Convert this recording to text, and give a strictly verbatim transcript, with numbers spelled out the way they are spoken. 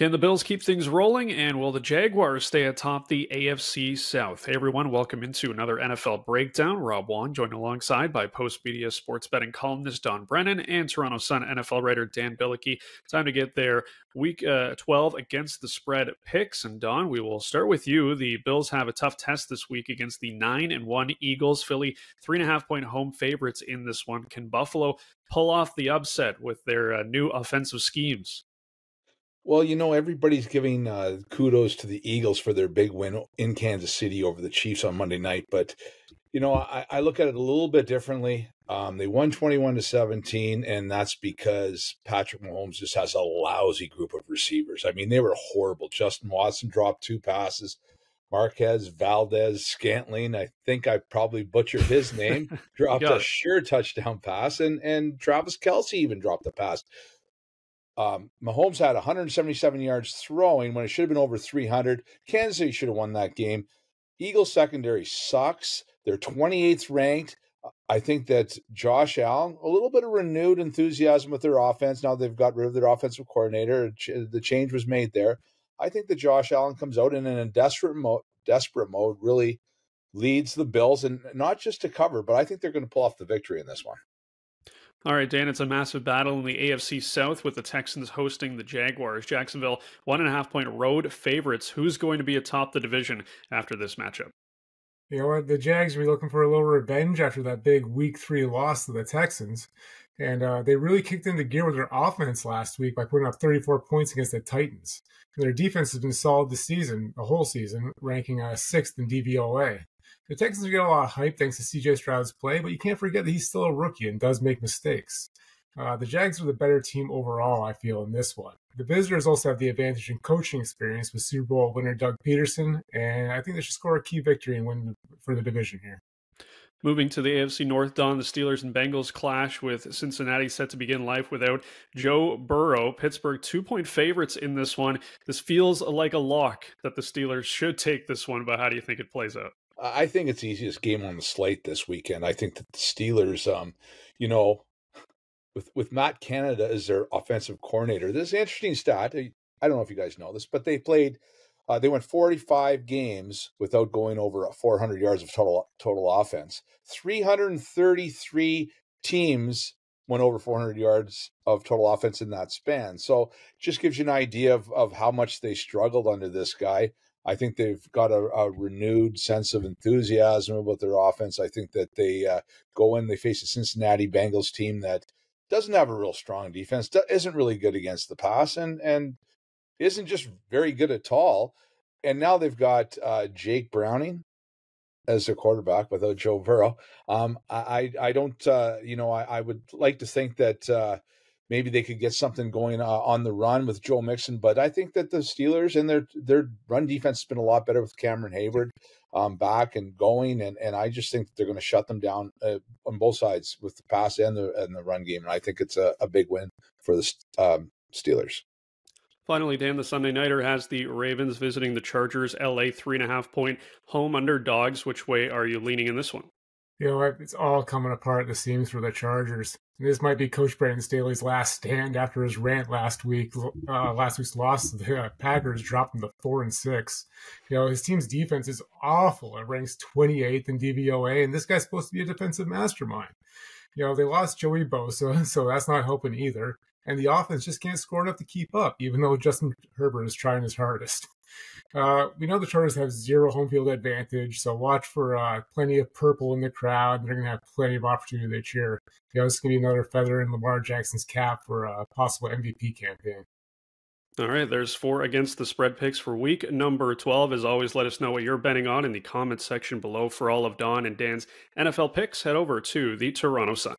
Can the Bills keep things rolling, and will the Jaguars stay atop the A F C South? Hey everyone, welcome into another N F L Breakdown. Rob Wong, joined alongside by Postmedia sports betting columnist Don Brennan and Toronto Sun N F L writer Dan Bilicki. Time to get their Week uh, twelve against the spread picks. And Don, we will start with you. The Bills have a tough test this week against the nine and one Eagles. Philly, three and a half point home favorites in this one. Can Buffalo pull off the upset with their uh, new offensive schemes? Well, you know, everybody's giving uh, kudos to the Eagles for their big win in Kansas City over the Chiefs on Monday night. But, you know, I, I look at it a little bit differently. Um, they won twenty-one to seventeen, and that's because Patrick Mahomes just has a lousy group of receivers. I mean, they were horrible. Justin Watson dropped two passes. Marquez Valdez Scantling, I think I probably butchered his name, dropped a sure touchdown pass, and and Travis Kelce even dropped a pass. Um, Mahomes had one hundred seventy-seven yards throwing when it should have been over three hundred. Kansas City should have won that game. Eagles secondary sucks. They're twenty-eighth ranked. I think that Josh Allen, a little bit of renewed enthusiasm with their offense. Now they've got rid of their offensive coordinator. The change was made there. I think that Josh Allen comes out in a desperate mode, desperate mode really leads the Bills, and not just to cover, but I think they're going to pull off the victory in this one. All right, Dan, it's a massive battle in the A F C South with the Texans hosting the Jaguars. Jacksonville, one and a half point road favorites. Who's going to be atop the division after this matchup? You know what? The Jags will be looking for a little revenge after that big week three loss to the Texans. And uh, they really kicked into gear with their offense last week by putting up thirty-four points against the Titans. And their defense has been solid this season, the whole season, ranking uh, sixth in D V O A. The Texans get a lot of hype thanks to C J Stroud's play, but you can't forget that he's still a rookie and does make mistakes. Uh, the Jags are the better team overall, I feel, in this one. The visitors also have the advantage in coaching experience with Super Bowl winner Doug Peterson, and I think they should score a key victory and win for the division here. Moving to the A F C North, Don, the Steelers and Bengals clash with Cincinnati set to begin life without Joe Burrow. Pittsburgh two-point favorites in this one. This feels like a lock that the Steelers should take this one, but how do you think it plays out? I think it's the easiest game on the slate this weekend. I think that the Steelers, um, you know, with with Matt Canada as their offensive coordinator, this is an interesting stat. I don't know if you guys know this, but they played, uh, they went forty-five games without going over four hundred yards of total total offense. three hundred thirty-three teams went over four hundred yards of total offense in that span. So just gives you an idea of of how much they struggled under this guy. I think they've got a, a renewed sense of enthusiasm about their offense. I think that they uh, go in, they face a Cincinnati Bengals team that doesn't have a real strong defense, isn't really good against the pass, and and isn't just very good at all. And now they've got uh, Jake Browning as their quarterback without Joe Burrow. Um, I I don't uh, you know I, I would like to think that. Uh, Maybe they could get something going uh, on the run with Joel Mixon, but I think that the Steelers and their their run defense has been a lot better with Cameron Hayward um, back and going, and and I just think that they're going to shut them down uh, on both sides with the pass and the and the run game, and I think it's a, a big win for the um, Steelers. Finally, Dan, the Sunday Nighter has the Ravens visiting the Chargers. L A three and a half point home underdogs. Which way are you leaning in this one? You know, it's all coming apart at the seams for the Chargers. And this might be Coach Brandon Staley's last stand after his rant last week. Uh, last week's loss to the uh, Packers dropped him to four and six. You know, his team's defense is awful. It ranks twenty-eighth in D V O A, and this guy's supposed to be a defensive mastermind. You know, they lost Joey Bosa, so that's not helping either. And the offense just can't score enough to keep up, even though Justin Herbert is trying his hardest. Uh, we know the Chargers have zero home field advantage, so watch for uh, plenty of purple in the crowd. They're going to have plenty of opportunity to cheer. You know, this is going to be another feather in Lamar Jackson's cap for a possible M V P campaign. All right, there's four against the spread picks for week number twelve. As always, let us know what you're betting on in the comments section below. For all of Don and Dan's N F L picks, head over to the Toronto Sun.